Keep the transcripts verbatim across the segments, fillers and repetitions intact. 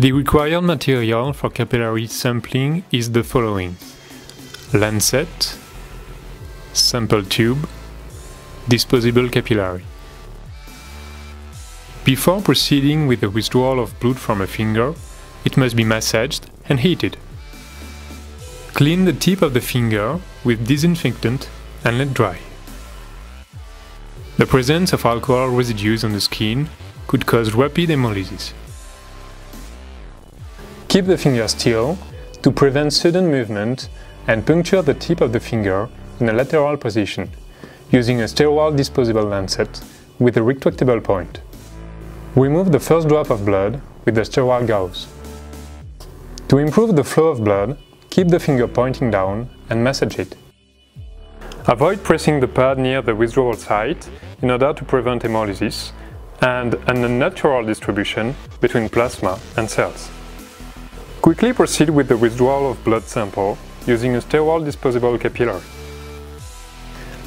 The required material for capillary sampling is the following: lancet, sample tube, disposable capillary. Before proceeding with the withdrawal of blood from a finger, it must be massaged and heated. Clean the tip of the finger with disinfectant and let dry. The presence of alcohol residues on the skin could cause rapid hemolysis. Keep the finger still to prevent sudden movement and puncture the tip of the finger in a lateral position using a sterile disposable lancet with a retractable point. Remove the first drop of blood with the sterile gauze. To improve the flow of blood, keep the finger pointing down and massage it. Avoid pressing the pad near the withdrawal site in order to prevent hemolysis and an unnatural distribution between plasma and cells. Quickly proceed with the withdrawal of blood sample using a sterile disposable capillary.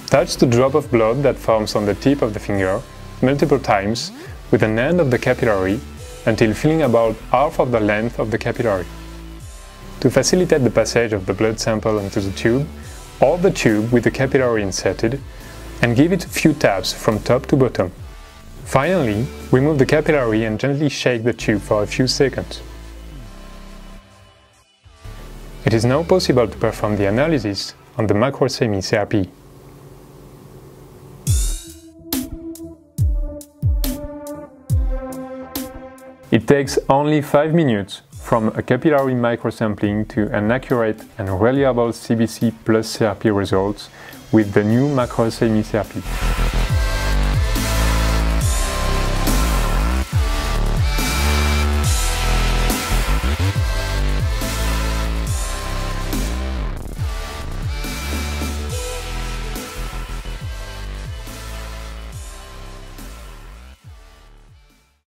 Touch the drop of blood that forms on the tip of the finger multiple times with an end of the capillary until filling about half of the length of the capillary. To facilitate the passage of the blood sample into the tube, hold the tube with the capillary inserted and give it a few taps from top to bottom. Finally, remove the capillary and gently shake the tube for a few seconds. It is now possible to perform the analysis on the Microsemi C R P. It takes only five minutes from a capillary microsampling to an accurate and reliable C B C plus C R P results with the new Microsemi C R P.